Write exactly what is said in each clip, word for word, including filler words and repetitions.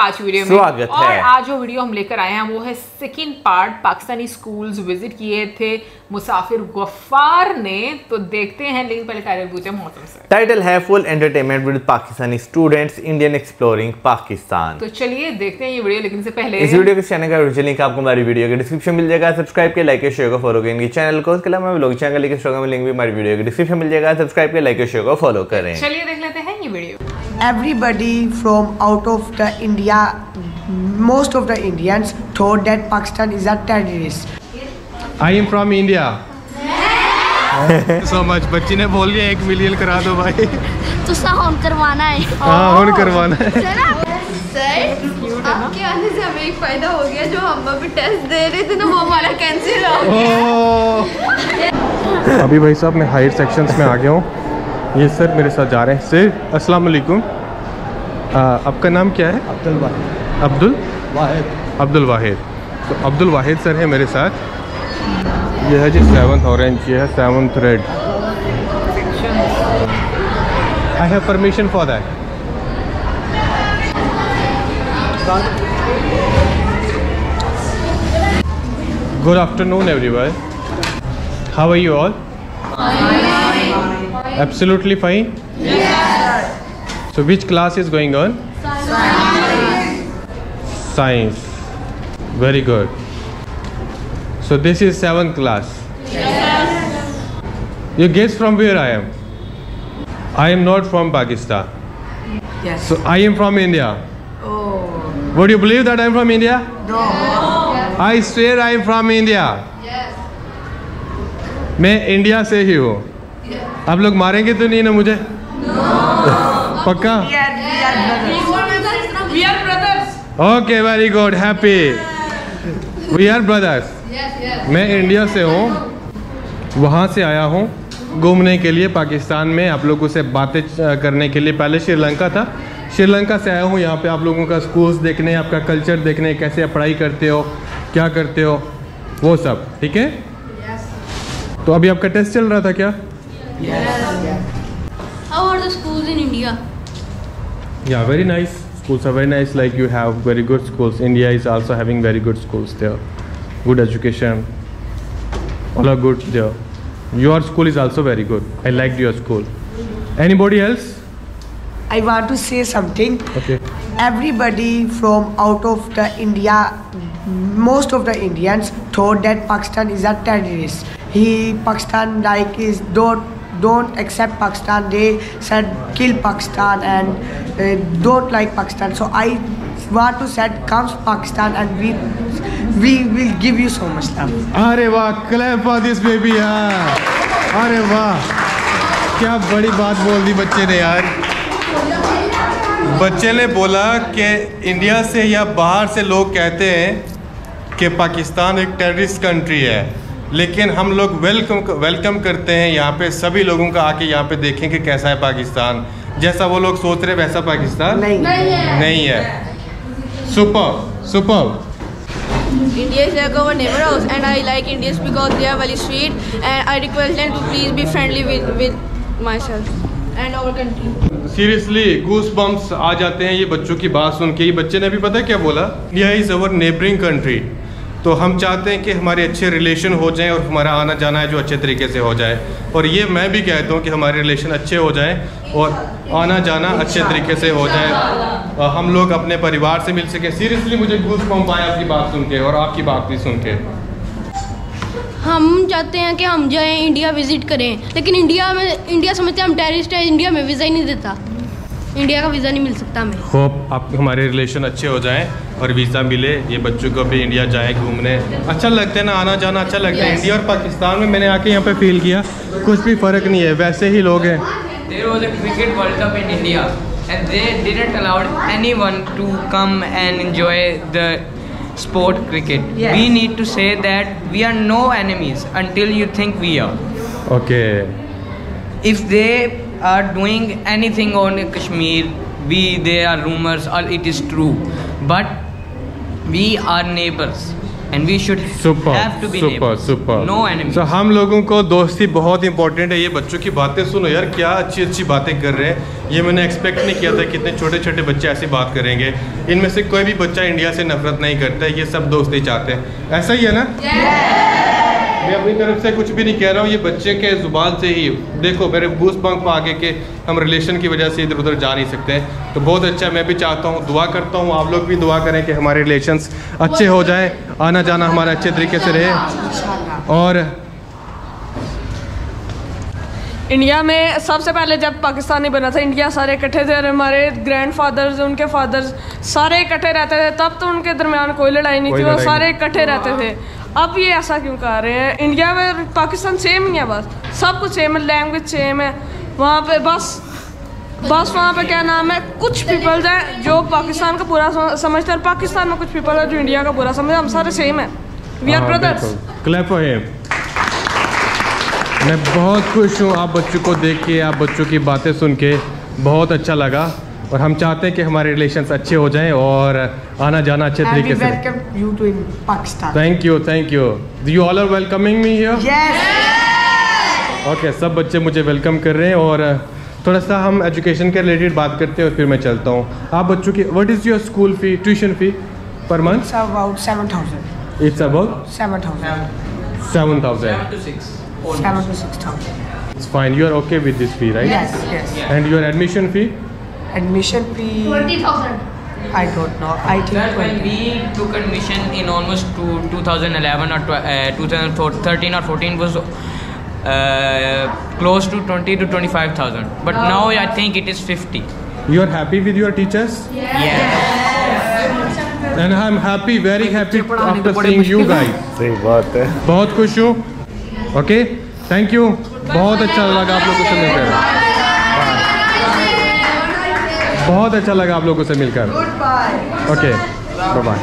आपका आज वीडियो में स्वागत है। और आज जो वीडियो हम लेकर आए हैं वो है second part, Pakistani schools visit किए थे मुसाफिर गफ्फार ने, तो देखते हैं। लेकिन पहले टाइटल पूछे मौसम से। टाइटल है full entertainment with Pakistani students, Indian exploring Pakistan. तो चलिए देखते हैं ये वीडियो। लेकिन इससे पहले इस वीडियो के चैनल का ओरिजिनल लिंक आपको हमारी वीडियो के डिस्क्रिप्शन मिल जाएगा। सब्सक्राइब के, लाइक, शेयर और फॉलो करेंगे चैनल को। उसके अलावा लोग चैनल के शो का लिंक भी हमारी वीडियो के डिस्क्रिप्शन मिल जाएगा। सब्सक्राइब के, लाइक, शेयर और फॉलो करें। चलिए देख लेते हैं ये video. Everybody from out of the India, most of the Indians thought that Pakistan is a terrorist. I am from India. So much. बच्ची ने बोल दिया एक मिलियन करा दो भाई। तो सा होन करवाना है। हाँ होन करवाना है। सर आपके आने से हमें एक फायदा हो गया, जो हम अभी टेस्ट दे रहे थे ना वो हमारा कैंसिल हो गया। अभी भाई साहब मैं हायर सेक्शंस में आ गया हूँ। ये सर मेरे साथ जा रहे हैं। सर अस्सलाम वालेकुम, आपका नाम क्या है? अब्दुल वाहिद। अब्दुल वाहिद। अब्दुल वाहिद। तो अब्दुल वाहिद सर हैं मेरे साथ। यह है जी सेवन्थ ऑरेंज, ये है seventh red. I have permission for that. Good afternoon everyone, how are you all? Absolutely fine. Yes. So which class is going on? Science. Science. Very good. So this is seventh class. Yes. You guess from where I am? I am not from Pakistan. Yes. So I am from India. Oh. Would you believe that I am from India? No. Yes. I swear I am from India. Yes. मैं India से ही हूँ। आप लोग मारेंगे तो नहीं ना मुझे? no. पक्का? Okay, very good, happy, we are brothers. मैं इंडिया से हूँ, वहाँ से आया हूँ घूमने के लिए पाकिस्तान में, आप लोगों से बातें करने के लिए। पहले श्रीलंका था, श्रीलंका से आया हूँ यहाँ पे आप लोगों का स्कूल्स देखने, आपका कल्चर देखने, कैसे पढ़ाई करते हो, क्या करते हो, वो सब। ठीक है, तो अभी आपका टेस्ट चल रहा था क्या? Yes. How are the schools in India? Yeah, very nice. Schools are very nice. Like you have very good schools. India is also having very good schools there. Good education. All are good there. Your school is also very good. I liked your school. Anybody else? I want to say something. Okay. Everybody from out of the India, most of the Indians thought that Pakistan is a terrorist. He Pakistan like is don't. don't accept Pakistan, they said kill Pakistan and uh, don't like Pakistan. So I want to said comes Pakistan and we we will give you so much love. अरे वाह, clap for this baby यार। अरे वाह, क्या बड़ी बात बोल दी बच्चे ने यार। बच्चे ने बोला कि इंडिया से या बाहर से लोग कहते हैं कि पाकिस्तान एक टेररिस्ट कंट्री है, लेकिन हम लोग वेलकम वेलकम करते हैं यहाँ पे सभी लोगों का। आके यहाँ पे देखें कि कैसा है पाकिस्तान, जैसा वो लोग सोच रहे वैसा पाकिस्तान नहीं, नहीं है। Super super. India is like our neighbor house and I like Indians because they are very sweet and I request them to please be friendly with with myself and our country. Seriously goosebumps आ जाते हैं ये बच्चों की बात सुन के। ये बच्चे ने भी पता क्या बोला, India is our neighboring country, तो हम चाहते हैं कि हमारे अच्छे रिलेशन हो जाएं और हमारा आना जाना है जो अच्छे तरीके से हो जाए। और ये मैं भी कहता हूँ कि हमारे रिलेशन अच्छे हो जाएं और आना जाना अच्छे तरीके से हो जाए, हम लोग अपने परिवार से मिल सकें। सीरियसली मुझे गूज़बम्प आए आपकी बात सुन के और आपकी बात भी सुन के। हम चाहते हैं कि हम जाएँ इंडिया विज़िट करें, लेकिन इंडिया में इंडिया समझते हैं हम टेररिस्ट हैं, इंडिया में वीज़ा ही नहीं देता, इंडिया का वीज़ा नहीं मिल सकता हमें। होप आप हमारे रिलेशन अच्छे हो जाएं और वीज़ा मिले, ये बच्चों को भी इंडिया जाए घूमने अच्छा लगता है ना, आना जाना अच्छा लगता है। yes. इंडिया और पाकिस्तान में मैंने आके यहाँ पे फील किया कुछ भी फ़र्क नहीं है, वैसे ही लोग हैं। There was a cricket world cup in India and they didn't allow anyone to come and enjoy the sport cricket. Yes. We need to say that we are no enemies until you think we are. Okay. If they are doing anything on Kashmir, we there are rumors or it is true, but we are neighbors and we should have to be super super no enemy. So हम लोगों को दोस्ती बहुत important है। ये बच्चों की बातें सुनो यार, क्या अच्छी अच्छी बातें कर रहे हैं। ये मैंने एक्सपेक्ट नहीं किया था कि इतने छोटे छोटे बच्चे ऐसी बात करेंगे। इनमें से कोई भी बच्चा इंडिया से नफरत नहीं करता है, ये सब दोस्ती चाहते हैं। ऐसा ही है ना? मैं अपनी तरफ से कुछ भी नहीं कह रहा हूँ, ये बच्चे के ज़ुबान से ही देखो मेरे बूस पंख पर आगे के हम रिलेशन की वजह से इधर उधर जा नहीं सकते हैं। तो बहुत अच्छा, मैं भी चाहता हूँ, दुआ करता हूँ आप लोग भी दुआ करें कि हमारे रिलेशंस अच्छे हो जाए, आना जाना हमारा अच्छे तरीके से रहे। और इंडिया में सबसे पहले जब पाकिस्तानी बना था, इंडिया सारे इकट्ठे थे और हमारे ग्रैंड फादर्स उनके फादर्स सारे इकट्ठे रहते थे, तब तो उनके दरमियान कोई लड़ाई नहीं थी, वो सारे इकट्ठे रहते थे। अब ये ऐसा क्यों कर रहे हैं? इंडिया में पाकिस्तान सेम ही है, बस सब कुछ सेम है, लैंग्वेज सेम है, वहाँ पे बस बस वहाँ पे क्या नाम है, कुछ पीपल्स हैं जो पाकिस्तान का बुरा समझते हैं, पाकिस्तान में कुछ पीपल हैं जो इंडिया का बुरा समझते हैं। हम सारे सेम हैं, we are brothers. Clap for him. मैं बहुत खुश हूँ आप बच्चों को देख के, आप बच्चों की बातें सुन के बहुत अच्छा लगा और हम चाहते हैं कि हमारे रिलेशंस अच्छे हो जाएं और आना जाना अच्छे तरीके से। Welcome you to Pakistan. Thank you thank you. You all are welcoming me here? Yes. Okay, सब बच्चे मुझे वेलकम कर रहे हैं। और थोड़ा सा हम एजुकेशन के रिलेटेड बात करते हैं और फिर मैं चलता हूँ। आप बच्चों की what is your school fee, tuition fee per month? About seven thousand. It's about seven thousand seven thousand Seven to six thousand. It's fine. You are okay with this fee, right? Yes, yes. And your admission fee? Admission fee. Twenty thousand. I don't know. I think. Sir, when we took admission in almost two two thousand eleven or uh, two thousand thirteen or fourteen was uh, close to twenty to twenty five thousand. But oh. now I think it is fifty. You are happy with your teachers? Yes. yes. And I'm happy, very happy after seeing you guys. सही बात है. बहुत खुश हूँ. Okay, thank you, बहुत अच्छा लगा आप लोगों से मिलकर, बहुत अच्छा लगा आप लोगों से मिलकर। Okay, bye bye.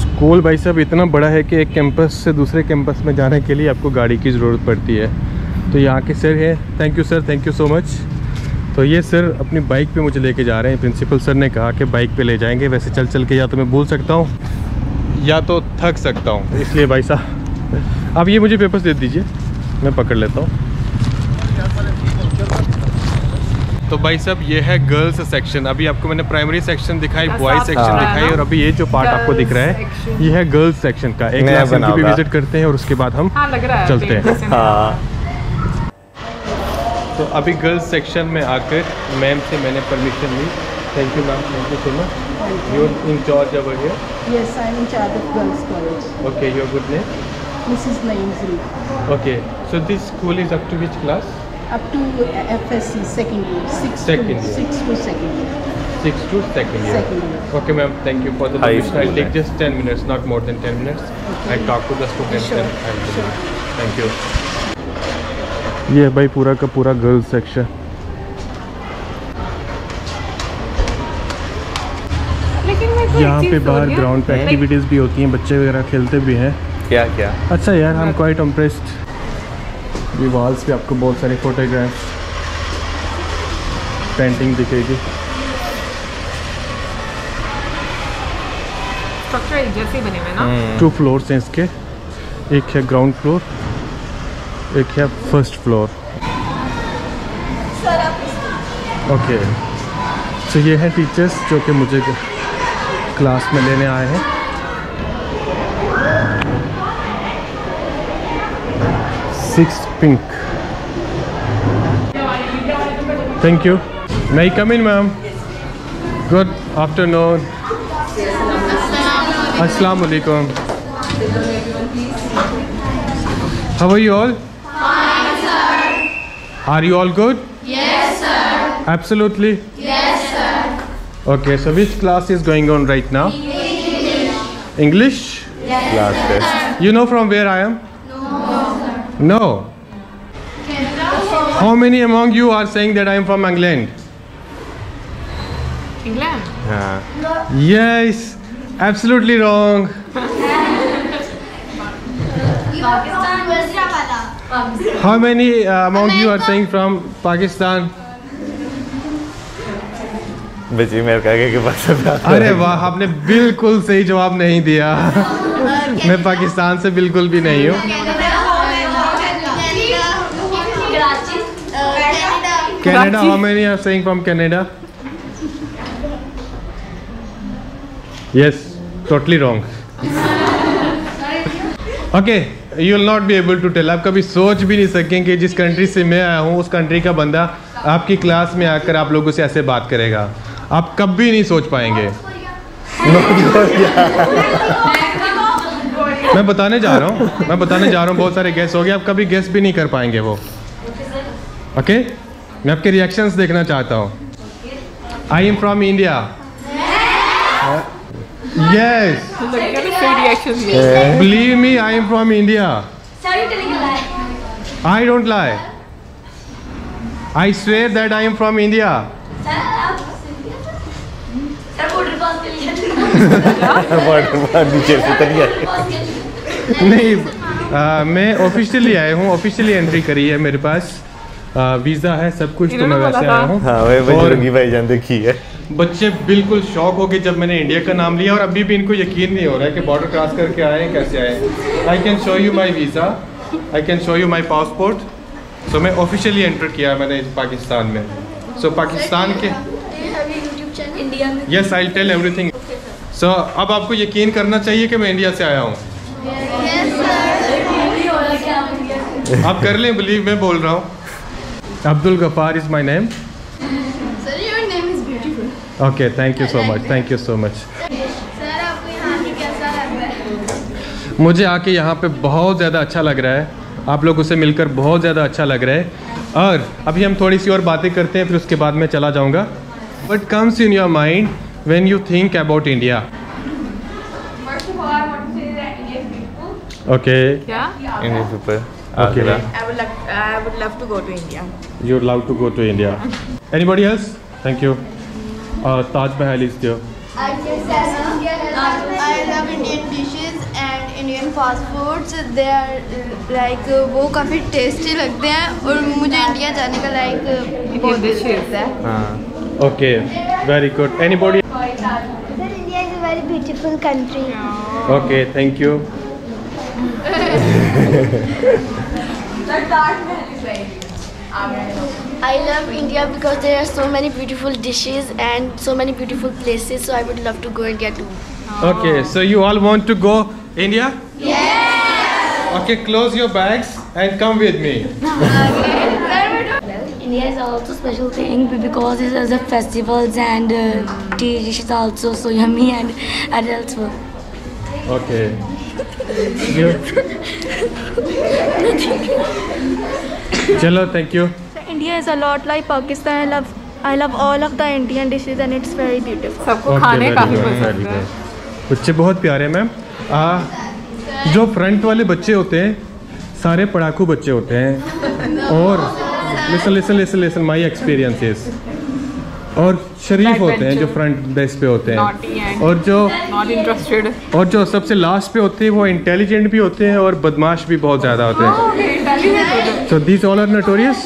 स्कूल भाई साहब इतना बड़ा है कि एक कैंपस से दूसरे कैंपस में जाने के लिए आपको गाड़ी की ज़रूरत पड़ती है। तो यहाँ के सर है, thank you sir, thank you so much. तो ये सर अपनी बाइक पे मुझे लेके जा रहे हैं, प्रिंसिपल सर ने कहा कि बाइक पे ले जाएंगे। वैसे चल चल के या तो मैं भूल सकता हूँ या तो थक सकता हूँ, इसलिए भाई साहब अब ये मुझे पेपर्स दे दीजिए, मैं पकड़ लेता हूँ। तो भाई साहब ये है गर्ल्स सेक्शन। अभी आपको मैंने प्राइमरी सेक्शन दिखाई, बॉयज सेक्शन दिखाई और अभी ये जो पार्ट आपको दिख रहा है ये है गर्ल्स सेक्शन का। एक लेसन की भी विजिट करते हैं और उसके बाद हम चलते हैं। तो अभी गर्ल्स सेक्शन में आकर मैम से मैंने परमिशन ली। Thank you ma'am, thank you so much. You are in charge of here? Yes, I am in charge of girls college. Okay, your good name? Missus Naimzri. Okay, so this school is up to which class? Up to F S C second year. Six second to, year. Six to second year. Six to second year. Second year. Okay, ma'am. Thank you for the permission. I'll take just ten minutes, not more than ten minutes. Okay. I'll talk to the students. Sure. And sure. Thank you. ये है भाई पूरा का पूरा girls section. लेकिन यहाँ पे बाहर ग्राउंड पे एक्टिविटीज भी होती हैं, बच्चे वगैरह खेलते भी हैं। क्या क्या अच्छा यार, हम क्वाइट इम्प्रेस्ड। ये वॉल्स पे आपको बहुत सारे फोटोग्राफ पेंटिंग दिखेगी, स्ट्रक्चर जैसे बने हुए ना। टू फ्लोर्स हैं इसके, एक है ग्राउंड फ्लोर, एक है फर्स्ट फ्लोर। ओके, तो ये है टीचर्स जो कि मुझे क्लास में लेने आए हैं। Six pink. Thank you. May I come in, ma'am? Good afternoon. Assalamu alaikum. How are you all? Fine, sir. Are you all good? Yes, sir. Absolutely. Yes, sir. Okay. So, which class is going on right now? English. English? Yes, class test. You know from where I am? No. How many among you are saying that I am from England? England? Yeah. No. Yes. Absolutely wrong. How many uh, among America. you are saying from Pakistan? बची मेरे काके के पास। अरे वाह, आपने बिल्कुल सही जवाब नहीं दिया। मैं पाकिस्तान से बिल्कुल भी नहीं हूँ। Canada, how many are saying from Canada? Yes, totally wrong. Okay, you will not be able to tell. आप कभी सोच भी नहीं सकेंगे जिस कंट्री से मैं आया हूँ उस कंट्री का बंदा आपकी क्लास में आकर आप लोगों से ऐसे बात करेगा, आप कभी नहीं सोच पाएंगे। मैं बताने जा रहा हूँ, मैं बताने जा रहा हूँ बहुत सारे गेस हो गए, आप कभी गेस भी नहीं कर पाएंगे वो। Okay okay? मैं आपके रिएक्शंस देखना चाहता हूँ। I am from India. Yes, believe me, I am from India. I don't lie. I swear that I am from India. नहीं, आ, मैं ऑफिशियली आया हूँ, ऑफिशियली एंट्री करी है, मेरे पास वीज़ा है, सब कुछ, तो मैं वैसे आया हूँ। हाँ, बच्चे बिल्कुल शॉक हो गए जब मैंने इंडिया का नाम लिया और अभी भी इनको यकीन नहीं हो रहा है कि बॉर्डर क्रॉस करके आए कैसे आए। I can show you my visa, I can show you my passport. So so, मैं ऑफिशियली एंटर किया मैंने पाकिस्तान में। सो so, पाकिस्तान के yes I tell everything. So अब आपको यकीन करना चाहिए कि मैं इंडिया से आया हूँ। yes, आप कर लें बिलीव, मैं बोल रहा हूँ। Abdul Gaffar is my name. Okay, thank you so much, thank you so much. मुझे आके यहाँ पे बहुत ज़्यादा अच्छा लग रहा है, आप लोगों से मिलकर बहुत ज़्यादा अच्छा लग रहा है। और अभी हम थोड़ी सी और बातें करते हैं, फिर उसके बाद मैं चला जाऊँगा। What comes in your mind when you think about India? Okay, Indian people. Okay, I would I would love to go to India. You would love to go to India. Anybody else? Thank you. Taj Mahal is there. I love Indian dishes and Indian fast foods, they are like like, वो काफ़ी tasty लगते हैं और मुझे India जाने का like like, बहुत है। हाँ, okay, very good. Anybody? India is a very beautiful country. Okay, Thank you. I love India because there are so many beautiful dishes and so many beautiful places, so I would love to go India too. Okay, so you all want to go India? Yes! Okay, close your bags and come with me. Okay. India is also a special thing because it has the festivals and tea dishes also so yummy and adults work. Okay. Chalo, thank you. So, India is a lot like Pakistan. I love, I love all of the Indian dishes and it's very beautiful. सबको खाने काफी पसंद है। बच्चे बहुत प्यारे ma'am. आ जो front वाले बच्चे होते हैं सारे पढ़ाकू बच्चे होते हैं और listen listen listen listen my experiences, और शरीफ होते हैं जो फ्रंट डेस्क पे होते हैं, और जो नॉट इंटरेस्टेड और जो सबसे लास्ट पे होते हैं वो इंटेलिजेंट भी होते हैं और बदमाश भी बहुत ज़्यादा होते हैं। So these all are notorious.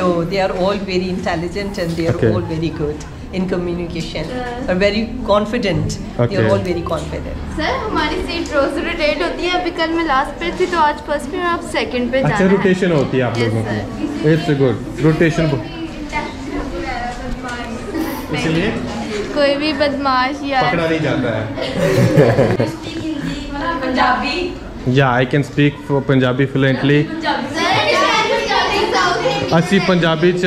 No, they are all very intelligent and they are all very गुड in communication and uh, very confident. Okay, you are all very confident. Sir, हमारी seat रोज रोटेट होती है, अभी कल मैं last पे थी तो आज फर्स्ट पे और आप सेकंड पे जाना है। अच्छा, रोटेशन होती है आप लोगों की। इट्स गुड रोटेशन, इसलिए कोई भी बदमाश यार पकड़ा नहीं जाता है। पंजाबी? या I can speak Punjabi fluently. ਅਸੀਂ ਪੰਜਾਬੀ ਚ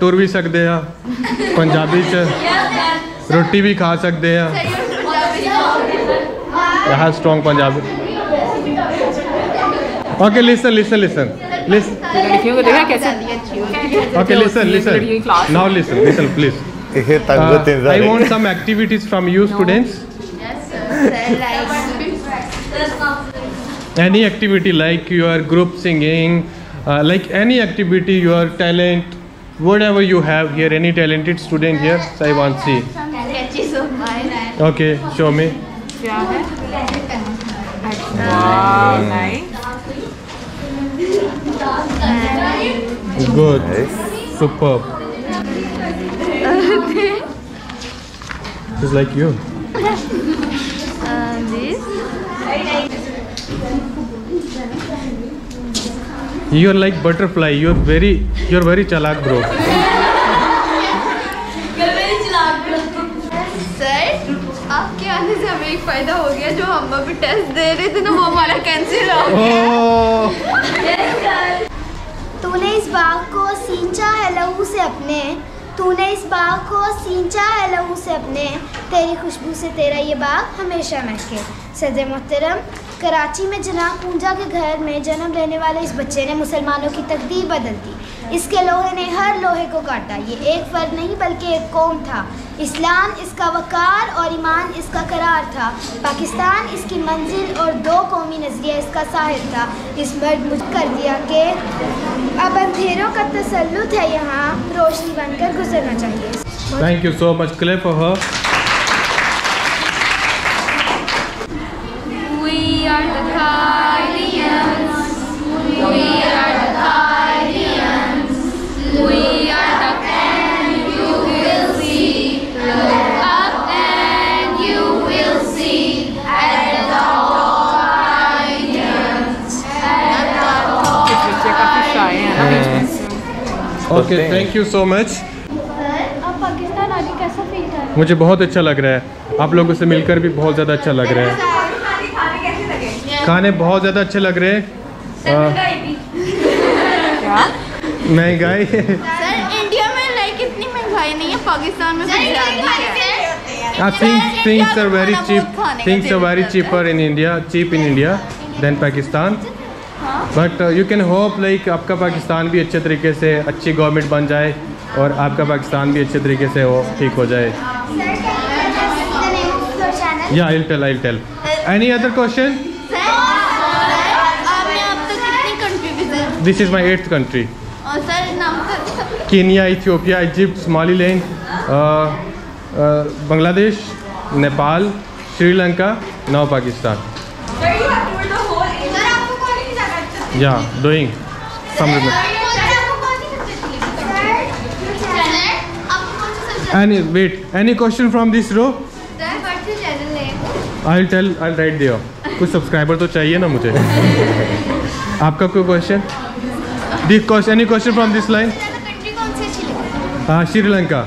ਟੁਰ ਵੀ ਸਕਦੇ ਆ, ਪੰਜਾਬੀ ਚ ਰੋਟੀ ਵੀ ਖਾ ਸਕਦੇ ਆ। Yeah strong Punjabi. Okay, listen listen listen listen ਲੜकियों को देखा कैसे अच्छी होती है। Okay, listen listen now listen listen please. I want some activities from you students. Yes sir, like any activity like your group singing, Uh, like any activity, your talent, whatever you have here, any talented student here, so I want to see. Okay, show me. Wow, nice. Good, superb. Just like you. And this. You are like butterfly. You are very, you are very chalak, bro. You are very chalak, bro. Sir, आपके आने से हमें एक फायदा हो गया, जो हम अभी टेस्ट दे रहे थे ना वो हमारा कैंसिल हो गया। Yes, तूने इस बाग को सींचा है लहू से अपने, तूने इस बाग को सींचा है लहू से अपने, तेरी खुशबू से तेरा ये बाग हमेशा महके। सदर मोहतरम, कराची में जनाब पूंजा के घर में जन्म लेने वाले इस बच्चे ने मुसलमानों की तकदीर बदल दी। इसके लोहे ने हर लोहे को काटा। ये एक फर्द नहीं बल्कि एक कौम था। इस्लाम इसका वकार और ईमान इसका करार था। पाकिस्तान इसकी मंजिल और दो कौमी नजरिया इसका साहिल था। इस मर्द मुझ कर दिया कि अब अंधेरों का तसल्लुत है यहाँ, रोशनी बनकर गुजरना चाहिए। Thank you so much clip for her. We are the कायरियंस, we are the कायरियंस, we are the can you will see, look up and you will see, at the कायरियंस, at the कायरियंस। Okay, thank you so much. Pakistan आगे कैसा feel कर रहा है? मुझे बहुत अच्छा लग रहा है, आप लोगों से मिलकर भी बहुत ज़्यादा अच्छा लग रहा है। खाने बहुत ज़्यादा अच्छे लग रहे हैं। महंगाई सर, इंडिया में लाइक इतनी महंगाई नहीं है, पाकिस्तान में things are very cheap, things are very cheaper in India, cheap in India then Pakistan. But you can hope like आपका पाकिस्तान भी अच्छे तरीके से, अच्छी गवर्नमेंट बन जाए और आपका पाकिस्तान भी अच्छे तरीके से हो, ठीक हो जाए। Yeah I will tell, I will tell. Any other question? This is my eighth country. Kenya, Ethiopia, Egypt, Somaliland, Bangladesh, Nepal, Sri Lanka, now Pakistan. Yeah doing something. Any wait, any question from this row? Sir, what's your channel name? I'll tell, I'll write there. कुछ subscriber तो चाहिए ना मुझे। आपका कोई question? This question, any question from this line? Country कौन सी अच्छी लगी? हाँ, श्रीलंका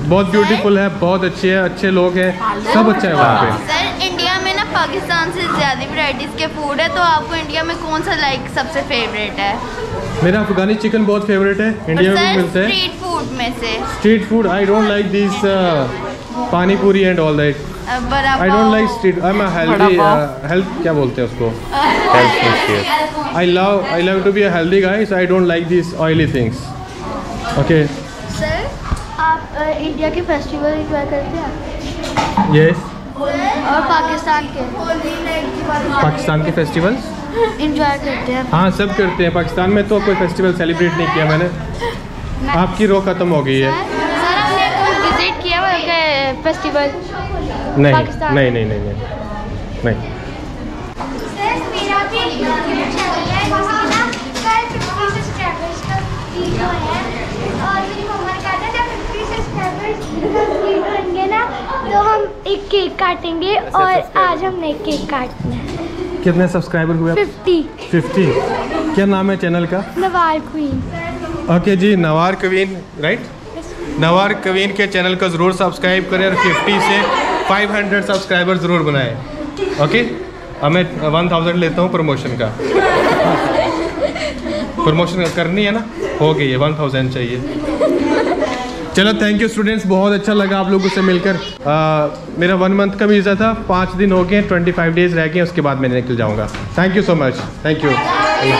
बहुत ब्यूटीफुल है, बहुत अच्छी है, अच्छे लोग हैं, सब अच्छा है वहाँ पे। सर, इंडिया में ना पाकिस्तान से ज़्यादा वैराइटीज़ के फूड है, तो आपको इंडिया में कौन सा लाइक सबसे फेवरेट है? मेरा अफगानी चिकन बहुत फेवरेट है, इंडिया में भी मिलता है। में से street food I don't like this pani puri and all that. I don't like street, I am a healthy health, क्या बोलते हैं उसको, I love I love to be a healthy guy, so I don't like this oily things. Okay sir, आप India के festival enjoy करते हैं? Yes. और पाकिस्तान के पाकिस्तान के फेस्टिवल एंजॉय करते हैं? हाँ, सब करते हैं। पाकिस्तान में तो कोई फेस्टिवल सेलिब्रेट नहीं किया मैंने। आपकी रो खत्म हो गई है। सर, हमने कोई विजिट किया हुआ है फेस्टिवल? नहीं नहीं नहीं नहीं नहीं नहीं। सर, मेरा भी चैनल है, उसका नाम फिफ्टी सब्सक्राइबर्स का वीडियो है, और मेरी मम्मा ने कहा था जब फिफ्टी सब्सक्राइबर्स होंगे ना तो हम एक केक काटेंगे, और आज हमने केक काटना है। कितने सब्सक्राइबर हुए? फिफ्टी। फिफ्टी। क्या नाम है चैनल का? Noir queen. ओके okay जी, नवार कवीन, राइट right? नवार कवीन के चैनल को ज़रूर सब्सक्राइब करें और फिफ्टी से फाइव हंड्रेड सब्सक्राइबर ज़रूर बनाएं। Okay okay? अब मैं वन थाउज़ेंड लेता हूँ प्रमोशन का। प्रमोशन करनी है ना, हो गई है, वन थाउज़ेंड चाहिए। चलो, थैंक यू स्टूडेंट्स, बहुत अच्छा लगा आप लोगों से मिलकर। आ, मेरा वन मंथ का वीज़ा था, पाँच दिन हो गए, ट्वेंटी फाइव डेज़ रह गए, उसके बाद मैं निकल जाऊँगा। Thank you so much, thank you, thank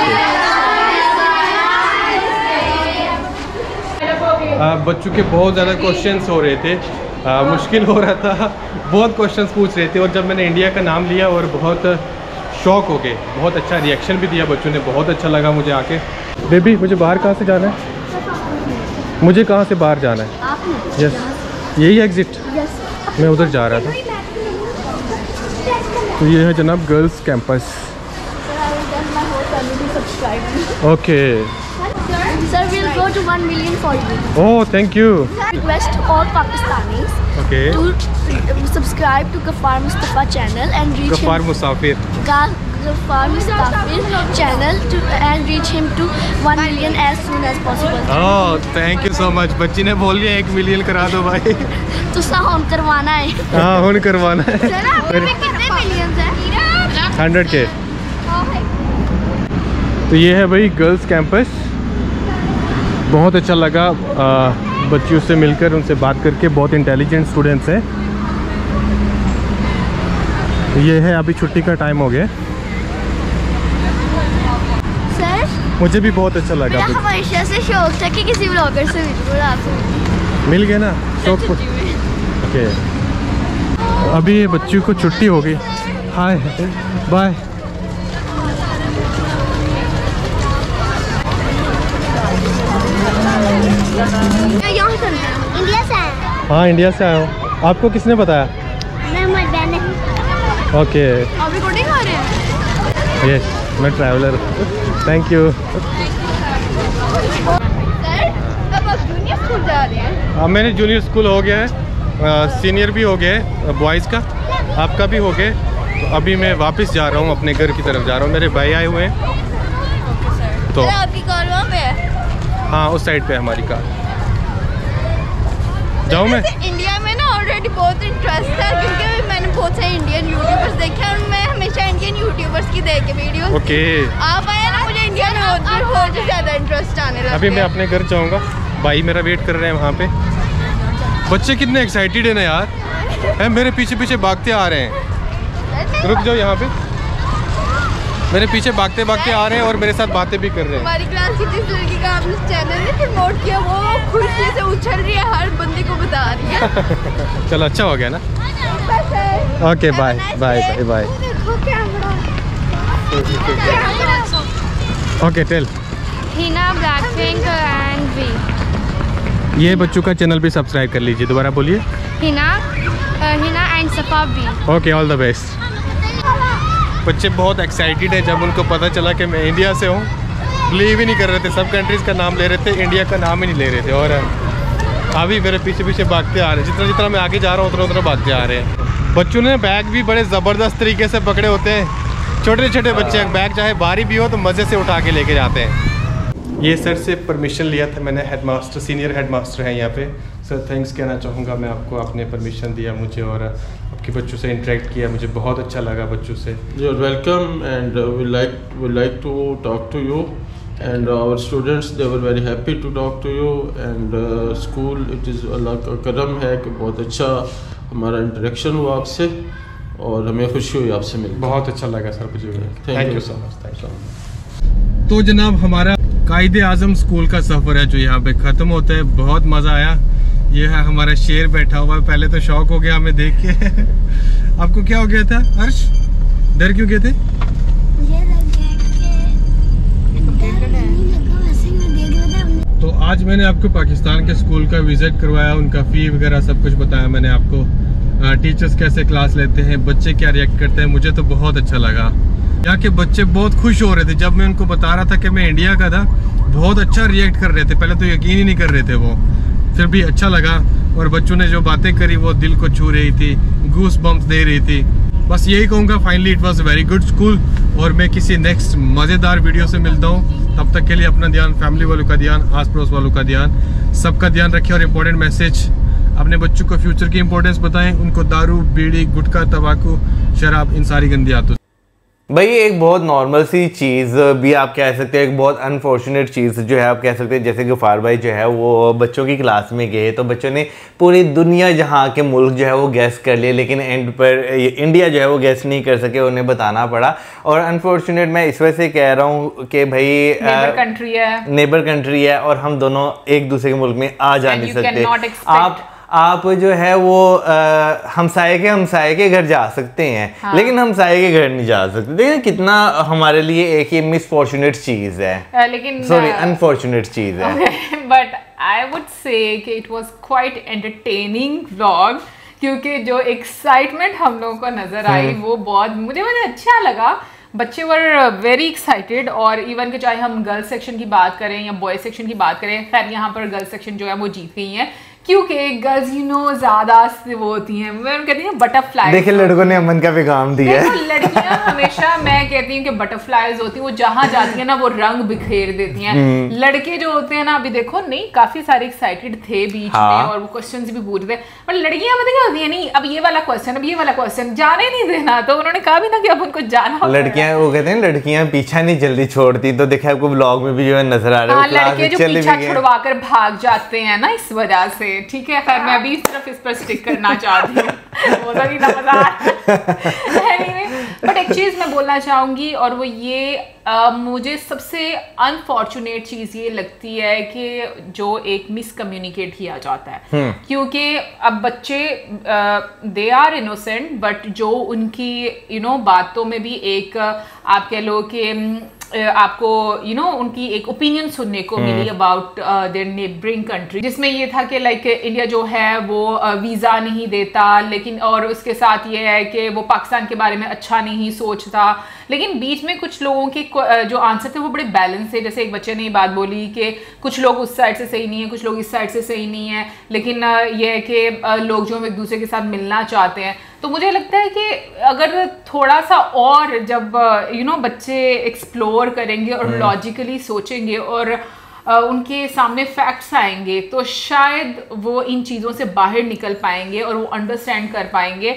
you. बच्चों के बहुत ज़्यादा क्वेश्चंस हो रहे थे, आ, मुश्किल हो रहा था, बहुत क्वेश्चंस पूछ रहे थे, और जब मैंने इंडिया का नाम लिया और बहुत शौक हो गए, बहुत अच्छा रिएक्शन भी दिया बच्चों ने, बहुत अच्छा लगा मुझे आके। बेबी, मुझे बाहर कहाँ से जाना है? मुझे कहाँ से बाहर जाना है? यस, यही एग्ज़िट। मैं उधर जा रहा था। तो ये है जनाब girls campus. Okay okay. Sir, we'll go to one million for you. Oh, thank you. Request all Pakistanis okay. to subscribe to Gaffar Mustafa channel and reach Gaffar him. Musafir. Gaffar Musafir channel to and reach him to one million as soon as possible. Oh, thank you so much. बच्ची ने बोल दिया एक million करा दो भाई. तो सा होन करवाना है. हाँ होन करवाना है. सर आपके कितने मिलियंस हैं? हंड्रेड के. तो ये है भाई गर्ल्स कैंपस. बहुत अच्छा लगा बच्चियों से मिलकर, उनसे बात करके. बहुत इंटेलिजेंट स्टूडेंट्स हैं. ये है अभी छुट्टी का टाइम हो गया. सर मुझे भी बहुत अच्छा लगा. मेरा हमेशा से शौक था कि किसी ब्लॉगर से मिलूं. आपसे मिल गए ना शौक. ओके अभी ये बच्चियों को छुट्टी हो गई. Hi bye. इंडिया से आया. हाँ इंडिया से आया हूँ. आपको किसने बताया? मैं बहन है. ओके आप रिकॉर्डिंग आ रहे हैं? यस मैं ट्रैवलर. Thank you. अब मैंने जूनियर स्कूल हो गया है, सीनियर भी हो गया बॉयज़ का, आपका भी हो गया. तो अभी मैं वापस जा रहा हूँ, अपने घर की तरफ जा रहा हूँ. मेरे भाई आए हुए हैं. तो आपकी कार वहाँ पे है? हाँ उस साइड पे हमारी कार. जाऊँ मैं? इंडिया में ना ऑलरेडी बहुत इंटरेस्ट है क्योंकि मैंने बहुत सारे इंडियन यूट्यूबर्स देखे हैं और मैं हमेशा इंडियन यूट्यूबर्स की देख के वीडियोस. ओके आप आए ना मुझे इंडिया में बहुत ज़्यादा इंटरेस्ट आने लगा. अभी मैं अपने घर जाऊँगा. भाई मेरा वेट कर रहे हैं वहाँ पे. बच्चे कितने एक्साइटेड है ना यार. मेरे पीछे पीछे भागते आ रहे हैं. रुक जाओ यहाँ पे. मेरे पीछे भागते भागते आ रहे हैं और मेरे साथ बातें भी कर रहे हैं. हमारी क्लास की जिस लड़की का आपने चैनल में प्रमोट किया वो खुशी से उछल रही है, हर बंदे को बता रही है. चलो अच्छा हो गया ना. Okay bye bye bye bye. Okay tell Hina black pink and B. ये बच्चों का चैनल भी सब्सक्राइब कर लीजिए. दोबारा बोलिए. Hina Hina and Safa B. Okay all the best. बच्चे बहुत एक्साइटेड हैं जब उनको पता चला कि मैं इंडिया से हूँ. बिलीव ही नहीं कर रहे थे. सब कंट्रीज़ का नाम ले रहे थे, इंडिया का नाम ही नहीं ले रहे थे. और अभी मेरे पीछे पीछे भागते आ रहे हैं. जितना जितना मैं आगे जा रहा हूँ उतना उतना भागते आ रहे हैं. बच्चों ने बैग भी बड़े ज़बरदस्त तरीके से पकड़े होते हैं. छोटे छोटे बच्चे बैग चाहे भारी भी हो तो मज़े से उठा के लेके जाते हैं. ये सर से परमिशन लिया था मैंने. Head master senior head master हैं यहाँ पर. सर थैंक्स कहना चाहूँगा मैं आपको. आपने परमिशन दिया मुझे और आपके बच्चों से इंटरेक्ट किया. मुझे बहुत अच्छा लगा बच्चों से. You are welcome and we like we like to talk to you and our students they were very happy to talk to you and school. It is अल्लाह का करम है कि बहुत अच्छा हमारा इंटरेक्शन हुआ आपसे और हमें खुशी हुई आपसे मिलकर. बहुत अच्छा लगा सर मुझे. Thank you so much. Thank you. तो जनाब हमारा कायदे-ए-आज़म स्कूल का सफ़र है जो यहाँ पे ख़त्म होता है. बहुत मज़ा आया. ये है हमारा शेर बैठा हुआ है. पहले तो शौक हो गया हमें देख के. आपको क्या हो गया था अर्श? डर क्यों गए थे? मुझे डर गया कि... तो आज मैंने आपको पाकिस्तान के स्कूल का विजिट करवाया. उनका फी वगैरह सब कुछ बताया मैंने आपको. टीचर्स कैसे क्लास लेते हैं, बच्चे क्या रिएक्ट करते हैं. मुझे तो बहुत अच्छा लगा. यहाँ के बच्चे बहुत खुश हो रहे थे जब मैं उनको बता रहा था कि मैं इंडिया का था. बहुत अच्छा रिएक्ट कर रहे थे. पहले तो यकीन ही नहीं कर रहे थे वो. फिर भी अच्छा लगा. और बच्चों ने जो बातें करी वो दिल को छू रही थी, गूस बम्प्स दे रही थी. बस यही कहूँगा finally it was very good school. और मैं किसी नेक्स्ट मज़ेदार वीडियो से मिलता हूँ. तब तक के लिए अपना ध्यान, फैमिली वालों का ध्यान, आस पड़ोस वालों का ध्यान, सबका ध्यान रखें. और इम्पोर्टेंट मैसेज अपने बच्चों को फ्यूचर की इम्पोर्टेंस बताएं. उनको दारू, बीड़ी, गुटखा, तंबाकू, शराब, इन सारी गंदी आदतों. भाई एक बहुत नॉर्मल सी चीज़ भी आप कह सकते हैं, एक बहुत अनफॉर्चुनेट चीज़ जो है आप कह सकते हैं. जैसे गफ्फार भाई जो है वो बच्चों की क्लास में गए तो बच्चों ने पूरी दुनिया जहाँ के मुल्क जो है वो गेस कर लिए, लेकिन एंड पर इंडिया जो है वो गेस नहीं कर सके. उन्हें बताना पड़ा. और अनफॉर्चुनेट मैं इस वजह से कह रहा हूँ कि भाई नेबर कंट्री है, नेबर कंट्री है और हम दोनों एक दूसरे के मुल्क में आ जा नहीं सकते. आप आप जो है वो हमसाये के हमसाये के घर जा सकते हैं. हाँ. लेकिन हमसाये के घर नहीं जा सकते. देखिए कितना हमारे लिए एक ये मिसफॉर्चुनेट चीज़ है. लेकिन सॉरी अनफॉर्चुनेट चीज़ है. बट आई वुड से कि it was quite entertaining vlog क्योंकि जो एक्साइटमेंट हम लोगों को नज़र आई वो बहुत मुझे मुझे अच्छा लगा. बच्चे वर वेरी एक्साइटेड। और इवन के चाहे हम गर्ल्स सेक्शन की बात करें या बॉयज़ सेक्शन की बात करें, खैर यहाँ पर गर्ल्स सेक्शन जो है वो जीत गई है, क्योंकि गर्ल्स यू नो ज़्यादा से वो होती हैं, मैं कहती हूँ बटरफ्लाई। देखिए लड़कों ने अमन का पैगाम दिया है। लड़कियाँ हमेशा मैं कहती हूँ कि बटरफ्लाईज होती हैं, वो जहाँ जाती हैं ना वो रंग बिखेर देती हैं। लड़के जो होते हैं ना, अभी देखो नहीं काफ़ी सारे एक्साइटेड थे बीच हाँ। में, और वो क्वेश्चन भी पूछ रहे, और लड़कियाँ मतलब क्या होती हैं, नहीं अब ये वाला क्वेश्चन अब ये वाला क्वेश्चन जाने नहीं देना, तो उन्होंने कहा भी ना कि अब उनको जाना। लड़कियाँ वो कहते हैं लड़कियाँ पीछा नहीं जल्दी छोड़ती, तो देखिए आपको ब्लॉग में भी जो है नजर आ रहा है लड़के जो पीछा छुड़वा कर भाग जाते हैं ना, इस वजह से ठीक है। खैर मैं अभी सिर्फ इस पर स्टिक करना चाहती हूँ, बट एक चीज़ मैं बोलना चाहूँगी और वो ये आ, मुझे सबसे अनफॉर्चुनेट चीज़ ये लगती है कि जो एक मिसकम्युनिकेट किया जाता है, क्योंकि अब बच्चे दे आर इनोसेंट, बट जो उनकी यू नो बातों में भी एक आप कह लो कि आपको यू नो उनकी एक ओपिनियन सुनने को मिली अबाउट देयर नेबरिंग कंट्री, जिसमें ये था कि लाइक इंडिया जो है वो वीज़ा नहीं देता, लेकिन और उसके साथ ये है कि वो पाकिस्तान के बारे में अच्छा नहीं सोचता। लेकिन बीच में कुछ लोगों के जो आंसर थे वो बड़े बैलेंस थे, जैसे एक बच्चे ने ये बात बोली कि कुछ लोग उस साइड से सही नहीं है, कुछ लोग इस साइड से सही नहीं है, लेकिन यह है कि लोग जो एक दूसरे के साथ मिलना चाहते हैं। तो मुझे लगता है कि अगर थोड़ा सा और जब यू you नो know, बच्चे एक्सप्लोर करेंगे और लॉजिकली सोचेंगे और उनके सामने फैक्ट्स आएंगे, तो शायद वो इन चीज़ों से बाहर निकल पाएंगे और वो अंडरस्टैंड कर पाएंगे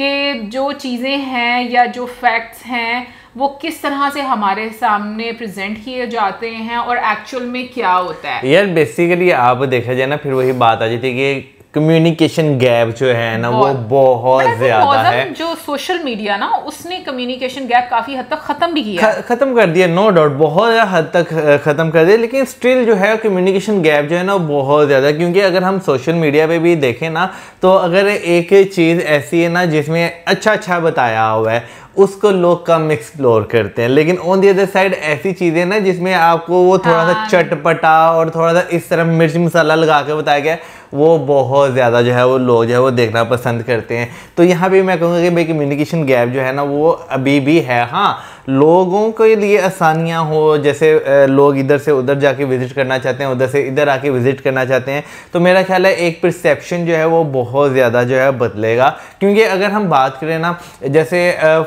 कि जो चीज़ें हैं या जो फैक्ट्स हैं वो किस तरह से हमारे सामने प्रेजेंट किए जाते हैं और एक्चुअल में क्या होता है। यार बेसिकली आप देखा जाए ना, फिर वही बात आ जाती है कि कम्युनिकेशन गैप जो है ना वो बहुत ज्यादा है। जो सोशल मीडिया ना उसने कम्युनिकेशन गैप काफी हद तक खत्म भी किया, ख, खत्म कर दिया, नो डाउट बहुत हद तक खत्म कर दिया, लेकिन स्टिल जो है कम्युनिकेशन गैप जो है ना बहुत ज्यादा, क्योंकि अगर हम सोशल मीडिया पे भी देखें ना, तो अगर एक चीज ऐसी है ना जिसमें अच्छा अच्छा बताया हुआ है उसको लोग कम एक्सप्लोर करते हैं, लेकिन ऑन दी अदर साइड ऐसी चीज़ें ना जिसमें आपको वो थोड़ा सा चटपटा और थोड़ा सा इस तरह मिर्च मसाला लगा के बताया गया, वो बहुत ज़्यादा जो है वो लोग जो है वो देखना पसंद करते हैं। तो यहाँ भी मैं कहूँगा कि भाई कम्युनिकेशन गैप जो है ना वो अभी भी है। हाँ, लोगों के लिए आसानियाँ हो, जैसे लोग इधर से उधर जाके विज़िट करना चाहते हैं, उधर से इधर आके विज़िट करना चाहते हैं, तो मेरा ख्याल है एक परसेप्शन जो है वो बहुत ज़्यादा जो है बदलेगा। क्योंकि अगर हम बात करें ना, जैसे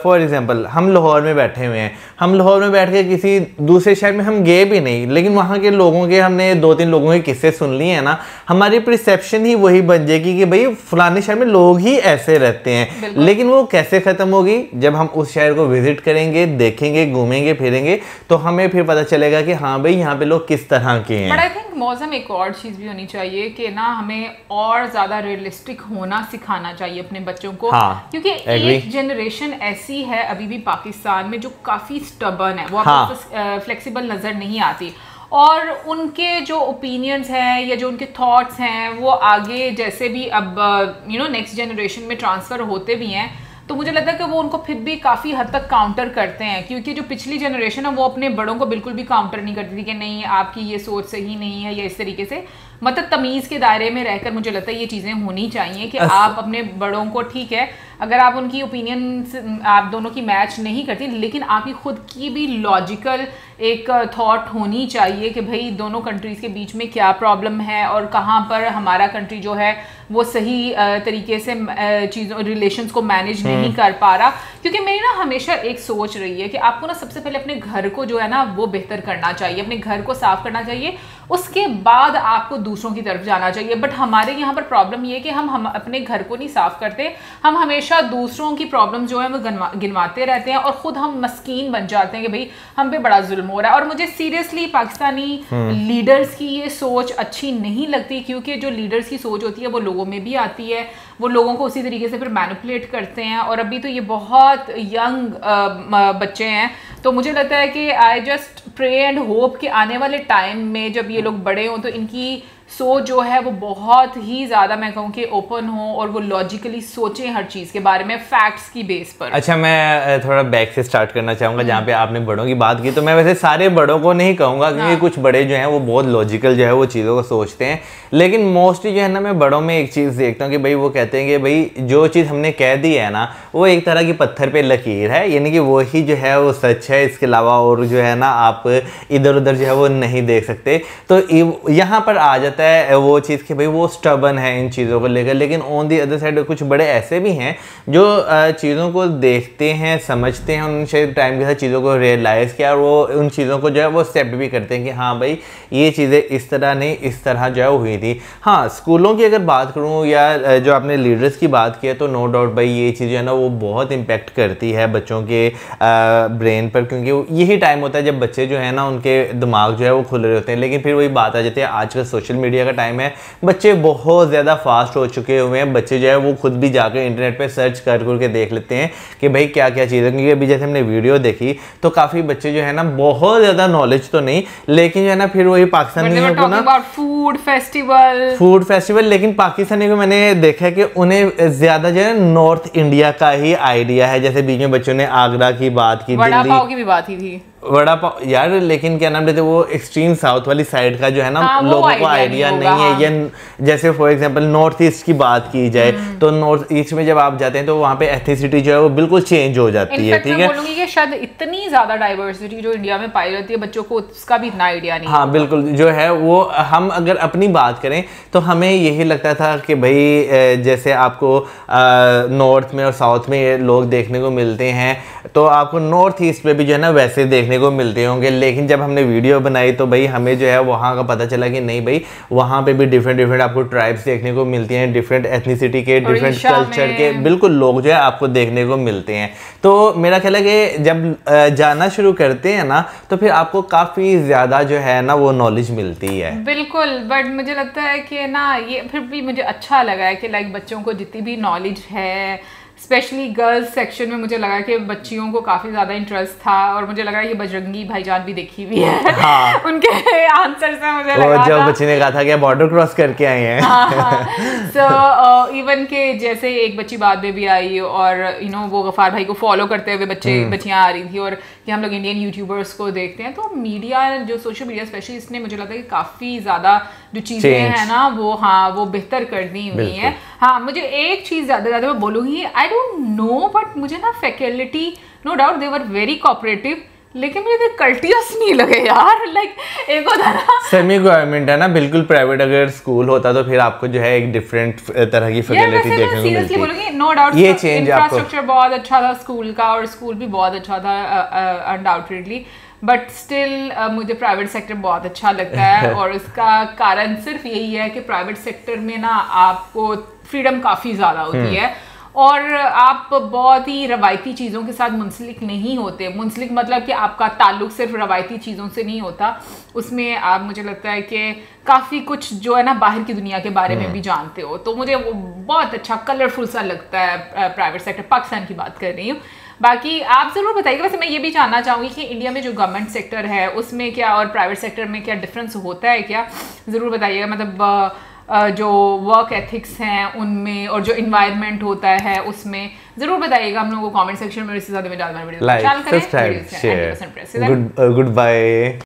फॉर एग्ज़ाम्पल हम लाहौर में बैठे हुए हैं, हम लाहौर में बैठ के किसी दूसरे शहर में हम गए भी नहीं, लेकिन वहाँ के लोगों के हमने दो तीन लोगों के किस्से सुन लिए हैं ना, हमारी परसेप्शन ही वही बन जाएगी कि भाई फलाने शहर में लोग ही ऐसे रहते हैं। लेकिन वो कैसे ख़त्म होगी? जब हम उस शहर को विज़िट करेंगे, देखेंगे, घूमेंगे फिरेंगे, तो हमें फिर पता चलेगा कि हाँ भाई यहाँ पे लोग किस तरह के हैं। बट आई थिंक मौसम एक और चीज़ भी होनी चाहिए कि ना हमें और ज़्यादा रियलिस्टिक होना सिखाना चाहिए अपने बच्चों को। हाँ, क्योंकि एक जनरेशन ऐसी है अभी भी पाकिस्तान में जो काफ़ी स्टबर्न है, वो हाँ, तो फ्लेक्सिबल नज़र नहीं आती, और उनके जो ओपिनियंस हैं या जो उनके थॉट्स हैं वो आगे जैसे भी अब यू नो नेक्स्ट जनरेशन में ट्रांसफ़र होते भी हैं, तो मुझे लगता है कि वो उनको फिर भी काफ़ी हद तक काउंटर करते हैं, क्योंकि जो पिछली जनरेशन है वो अपने बड़ों को बिल्कुल भी काउंटर नहीं करती थी कि नहीं आपकी ये सोच सही नहीं है या इस तरीके से, मतलब तमीज़ के दायरे में रहकर मुझे लगता है ये चीज़ें होनी चाहिए कि आप अपने बड़ों को, ठीक है अगर आप उनकी ओपिनियन आप दोनों की मैच नहीं करती, लेकिन आपकी खुद की भी लॉजिकल एक थॉट होनी चाहिए कि भाई दोनों कंट्रीज़ के बीच में क्या प्रॉब्लम है और कहाँ पर हमारा कंट्री जो है वो सही तरीके से चीज़ों रिलेशंस को मैनेज नहीं कर पा रहा। क्योंकि मेरी ना हमेशा एक सोच रही है कि आपको ना सबसे पहले अपने घर को जो है ना वो बेहतर करना चाहिए, अपने घर को साफ़ करना चाहिए, उसके बाद आपको दूसरों की तरफ जाना चाहिए। बट हमारे यहाँ पर प्रॉब्लम ये है कि हम हम अपने घर को नहीं साफ़ करते, हम हमेशा दूसरों की प्रॉब्लम जो है वो गिनवा गिनवाते रहते हैं और ख़ुद हम मस्कीन बन जाते हैं कि भाई हम पे बड़ा जुल्म हो रहा है। और मुझे सीरियसली पाकिस्तानी लीडर्स की ये सोच अच्छी नहीं लगती, क्योंकि जो लीडर्स की सोच होती है वो लोगों में भी आती है, वो लोगों को उसी तरीके से फिर मैनिपुलेट करते हैं, और अभी तो ये बहुत यंग बच्चे हैं। तो मुझे लगता है कि I just pray and hope कि आने वाले टाइम में जब ये लोग बड़े हों तो इनकी सोच जो है वो बहुत ही ज़्यादा मैं कहूँ कि ओपन हो और वो लॉजिकली सोचें हर चीज़ के बारे में फैक्ट्स की बेस पर। अच्छा, मैं थोड़ा बैक से स्टार्ट करना चाहूँगा जहाँ पे आपने बड़ों की बात की, तो मैं वैसे सारे बड़ों को नहीं कहूँगा क्योंकि कुछ बड़े जो हैं वो बहुत लॉजिकल जो है वो चीज़ों को सोचते हैं, लेकिन मोस्टली जो है ना मैं बड़ों में एक चीज़ देखता हूँ कि भाई वो कहते हैं कि भाई जो चीज़ हमने कह दी है ना वो एक तरह की पत्थर पर लकीर है, यानी कि वही जो है वो सच है, इसके अलावा और जो है ना आप इधर उधर जो है वो नहीं देख सकते। तो यहाँ पर आ जाता है वो चीज़ कि भाई वो स्टबन है इन चीज़ों को लेकर, लेकिन ऑन दी अदर साइड कुछ बड़े ऐसे भी हैं जो चीज़ों को देखते हैं, समझते हैं, उन शायद टाइम के साथ चीज़ों को रियलाइज़ किया और वो उन चीज़ों को जो है वो एक्सेप्ट भी करते हैं कि हाँ भाई ये चीज़ें इस तरह नहीं इस तरह जो है हुई थी। हाँ, स्कूलों की अगर बात करूँ या जो आपने लीडर्स की बात की है, तो नो डाउट भाई ये चीज़ जो है ना वो बहुत इम्पेक्ट करती है बच्चों के ब्रेन पर, क्योंकि यही टाइम होता है जब बच्चे जो है ना उनके दिमाग जो है वो खुल रहे होते हैं। लेकिन फिर वही बात आ जाती है, आजकल सोशल मीडिया का टाइम है, बच्चे बहुत ज़्यादा फास्ट हो चुके हुए हैं, बच्चे जो है वो खुद भी जाकर इंटरनेट पे सर्च कर करके देख लेते हैं कि भाई क्या क्या चीज़ें, क्योंकि अभी जैसे हमने वीडियो देखी तो काफ़ी बच्चे जो है ना बहुत ज़्यादा नॉलेज तो नहीं, लेकिन जो है ना फिर वही पाकिस्तानियों को ना फूड फेस्टिवल फूड फेस्टिवल लेकिन पाकिस्तानी को मैंने देखा है कि उन्हें ज़्यादा जो है नॉर्थ इंडिया का ही आइडिया है। जैसे बीच में बच्चों ने आगरा की बात की, वड़ा पाव की भी बात ही थी, वड़ा पाव यार, लेकिन क्या नाम लेते वो एक्सट्रीम साउथ वाली साइड का जो है ना हाँ, लोगों को आइडिया नहीं, नहीं है। या जैसे फॉर एग्जांपल नॉर्थ ईस्ट की बात की जाए तो नॉर्थ ईस्ट में जब आप जाते हैं तो वहाँ पे एथनिसिटी जो है वो बिल्कुल चेंज हो जाती है। ठीक है, बोलूंगी कि शायद इतनी ज़्यादा डाइवर्सिटी जो इंडिया में पाई जाती है बच्चों को उसका भी इतना आइडिया नहीं। हाँ बिल्कुल, जो है वो हम अगर अपनी बात करें तो हमें यही लगता था कि भाई जैसे आपको नॉर्थ में और साउथ में लोग देखने को मिलते हैं तो आपको नॉर्थ ईस्ट में भी जो है ना वैसे देखने को मिलते होंगे, लेकिन जब हमने वीडियो बनाई तो भाई हमें जो है वहाँ का पता चला कि नहीं भाई वहाँ पे भी डिफरेंट डिफरेंट आपको ट्राइब्स देखने को मिलती हैं, डिफरेंट एथनिसिटी के, डिफरेंट कल्चर के बिल्कुल लोग जो है आपको देखने को मिलते हैं। तो मेरा ख्याल है कि जब जाना शुरू करते हैं ना तो फिर आपको काफ़ी ज़्यादा जो है ना वो नॉलेज मिलती है। बिल्कुल, बट मुझे लगता है कि ना ये फिर भी मुझे अच्छा लगा है कि लाइक बच्चों को जितनी भी नॉलेज है, स्पेशली गर्ल्स सेक्शन में मुझे लगा कि बच्चियों को काफ़ी ज़्यादा इंटरेस्ट था और मुझे लगा ये बजरंगी भाईजान भी देखी हुई है। हाँ। उनके आंसर से मुझे लगा जब बच्चे ने कहा था कि बॉर्डर क्रॉस करके आए हैं। हाँ, सो इवन के जैसे एक बच्ची बाद में भी आई और यू नो वो गफ़ार भाई को फॉलो करते हुए बच्चे बच्चियाँ आ रही थी और कि हम लोग इंडियन यूट्यूबर्स को देखते हैं तो मीडिया जो सोशल मीडिया स्पेशली इसने मुझे लगता है कि काफ़ी ज़्यादा जो चीज़ें हैं ना वो हाँ वो बेहतर कर दी हुई हैं। हाँ, मुझे एक चीज़ ज़्यादा ज़्यादा मैं बोलूँगी I don't know, but मुझे ना faculty no doubt they were very cooperative, लेकिन मुझे कल्टियस नहीं लगे यार। लाइक like, एक होता ना सेमी गवर्नमेंट है ना, बिल्कुल प्राइवेट अगर स्कूल होता तो फिर आपको जो है एक डिफरेंट तरह की फैसिलिटी देखने को मिलती। बोलूंगी नो डाउट ये चेंज आपको इंफ्रास्ट्रक्चर बहुत अच्छा था स्कूल का और स्कूल भी बहुत अच्छा था अनडाउटेडली, बट स्टिल uh, मुझे प्राइवेट सेक्टर बहुत अच्छा लगता है और उसका कारण सिर्फ यही है कि प्राइवेट सेक्टर में ना आपको फ्रीडम काफ़ी ज़्यादा होती है और आप बहुत ही रवायती चीज़ों के साथ मुंसलिक नहीं होते। मुंसलिक मतलब कि आपका ताल्लुक सिर्फ रवायती चीज़ों से नहीं होता, उसमें आप मुझे लगता है कि काफ़ी कुछ जो है ना बाहर की दुनिया के बारे में भी जानते हो, तो मुझे वो बहुत अच्छा कलरफुल सा लगता है प्राइवेट सेक्टर। पाकिस्तान की बात कर रही हूँ, बाकी आप ज़रूर बताइएगा। वैसे मैं ये भी जानना चाहूँगी कि इंडिया में जो गवर्नमेंट सेक्टर है उसमें क्या और प्राइवेट सेक्टर में क्या डिफरेंस होता है, क्या ज़रूर बताइएगा। मतलब जो वर्क एथिक्स हैं उनमें और जो इन्वायरमेंट होता है उसमें ज़रूर बताइएगा हम लोगों को कमेंट सेक्शन में। इससे ज़्यादा में ज़्यादा video like subscribe share good bye.